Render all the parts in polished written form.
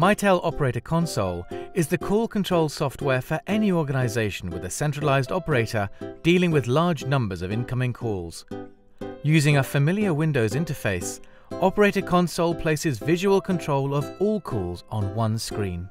Mitel Operator Console is the core control software for any organization with a centralized operator dealing with large numbers of incoming calls. Using a familiar Windows interface, Operator Console places visual control of all calls on one screen.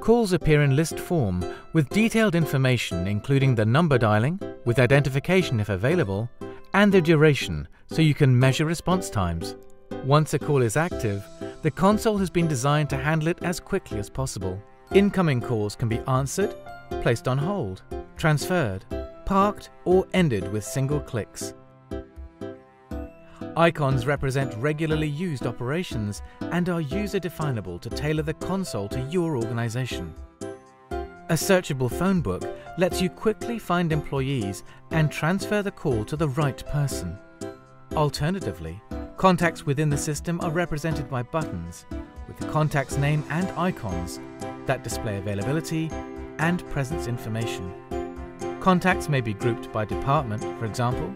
Calls appear in list form with detailed information including the number dialing, with identification if available, and the duration so you can measure response times. Once a call is active, the console has been designed to handle it as quickly as possible. Incoming calls can be answered, placed on hold, transferred, parked, or ended with single clicks. Icons represent regularly used operations and are user-definable to tailor the console to your organization. A searchable phone book lets you quickly find employees and transfer the call to the right person. Alternatively, contacts within the system are represented by buttons with the contact's name and icons that display availability and presence information. Contacts may be grouped by department, for example,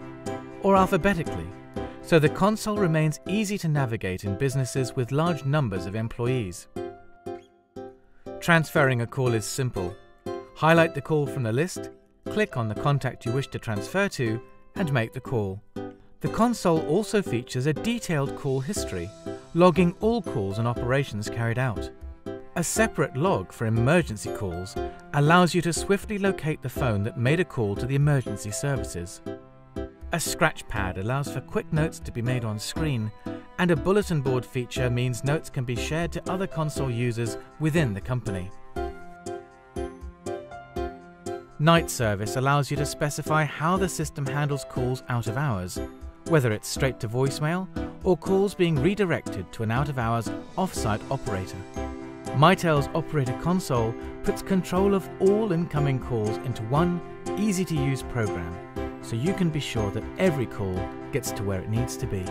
or alphabetically, so the console remains easy to navigate in businesses with large numbers of employees. Transferring a call is simple. Highlight the call from the list, click on the contact you wish to transfer to, and make the call. The console also features a detailed call history, logging all calls and operations carried out. A separate log for emergency calls allows you to swiftly locate the phone that made a call to the emergency services. A scratch pad allows for quick notes to be made on screen, and a bulletin board feature means notes can be shared to other console users within the company. Night service allows you to specify how the system handles calls out of hours, whether it's straight to voicemail or calls being redirected to an out-of-hours off-site operator. Mitel's Operator Console puts control of all incoming calls into one easy-to-use program, so you can be sure that every call gets to where it needs to be.